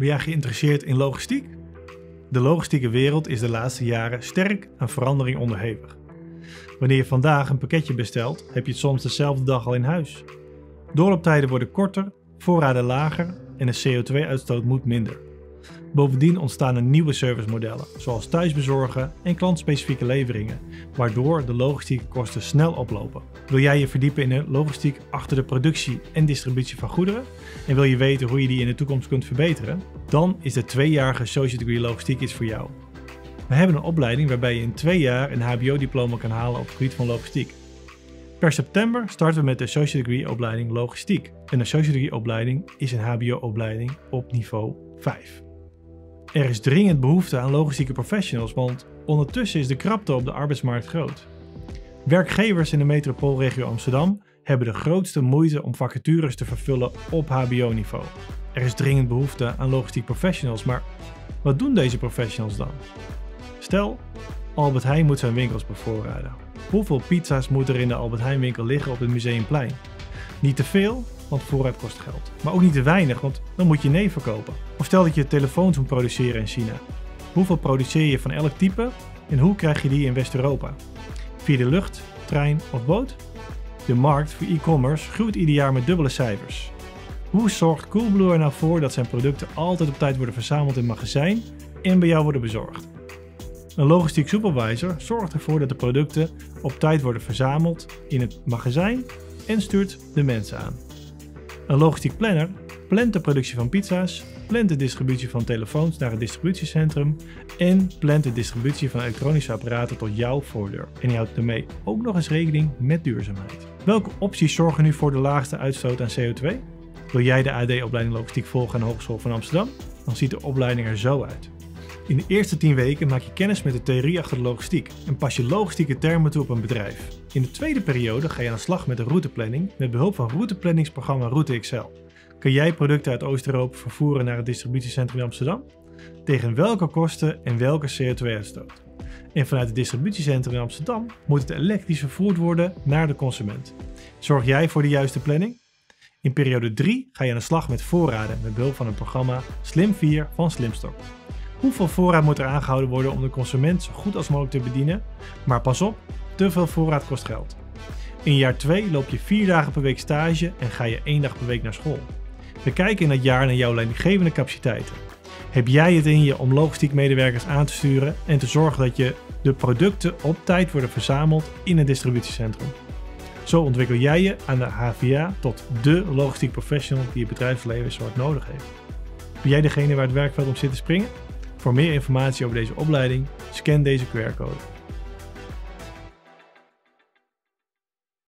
Ben jij geïnteresseerd in logistiek? De logistieke wereld is de laatste jaren sterk aan verandering onderhevig. Wanneer je vandaag een pakketje bestelt, heb je het soms dezelfde dag al in huis. Doorlooptijden worden korter, voorraden lager en de CO2-uitstoot moet minder. Bovendien ontstaan er nieuwe servicemodellen, zoals thuisbezorgen en klantspecifieke leveringen, waardoor de logistieke kosten snel oplopen. Wil jij je verdiepen in de logistiek achter de productie en distributie van goederen? En wil je weten hoe je die in de toekomst kunt verbeteren? Dan is de tweejarige Associate Degree Logistiek iets voor jou. We hebben een opleiding waarbij je in 2 jaar een hbo-diploma kan halen op het gebied van logistiek. Per september starten we met de Associate Degree opleiding Logistiek. Een Associate Degree opleiding is een hbo-opleiding op niveau 5. Er is dringend behoefte aan logistieke professionals, want ondertussen is de krapte op de arbeidsmarkt groot. Werkgevers in de metropoolregio Amsterdam hebben de grootste moeite om vacatures te vervullen op hbo-niveau. Er is dringend behoefte aan logistiek professionals, maar wat doen deze professionals dan? Stel, Albert Heijn moet zijn winkels bevoorraden. Hoeveel pizza's moet er in de Albert Heijn winkel liggen op het Museumplein? Niet te veel, want voorraad kost geld. Maar ook niet te weinig, want dan moet je nee verkopen. Of stel dat je telefoons moet produceren in China. Hoeveel produceer je van elk type en hoe krijg je die in West-Europa? Via de lucht, trein of boot? De markt voor e-commerce groeit ieder jaar met dubbele cijfers. Hoe zorgt Coolblue er nou voor dat zijn producten altijd op tijd worden verzameld in het magazijn en bij jou worden bezorgd? Een logistiek supervisor zorgt ervoor dat de producten op tijd worden verzameld in het magazijn en stuurt de mensen aan. Een logistiek planner plant de productie van pizza's, plant de distributie van telefoons naar het distributiecentrum en plant de distributie van elektronische apparaten tot jouw voordeur. En die houdt daarmee ook nog eens rekening met duurzaamheid. Welke opties zorgen nu voor de laagste uitstoot aan CO2? Wil jij de AD-opleiding Logistiek volgen aan de Hogeschool van Amsterdam? Dan ziet de opleiding er zo uit. In de eerste 10 weken maak je kennis met de theorie achter de logistiek en pas je logistieke termen toe op een bedrijf. In de tweede periode ga je aan de slag met de routeplanning met behulp van routeplanningsprogramma RouteXL. Kan jij producten uit Oost-Europa vervoeren naar het distributiecentrum in Amsterdam? Tegen welke kosten en welke CO2-uitstoot? En vanuit het distributiecentrum in Amsterdam moet het elektrisch vervoerd worden naar de consument. Zorg jij voor de juiste planning? In periode 3 ga je aan de slag met voorraden met behulp van het programma Slim 4 van Slimstock. Hoeveel voorraad moet er aangehouden worden om de consument zo goed als mogelijk te bedienen? Maar pas op, te veel voorraad kost geld. In jaar 2 loop je 4 dagen per week stage en ga je 1 dag per week naar school. We kijken in dat jaar naar jouw leidinggevende capaciteiten. Heb jij het in je om logistiek medewerkers aan te sturen en te zorgen dat je de producten op tijd worden verzameld in het distributiecentrum? Zo ontwikkel jij je aan de HVA tot dé logistiek professional die het bedrijfsleven zo hard nodig heeft. Ben jij degene waar het werkveld om zit te springen? Voor meer informatie over deze opleiding, scan deze QR-code.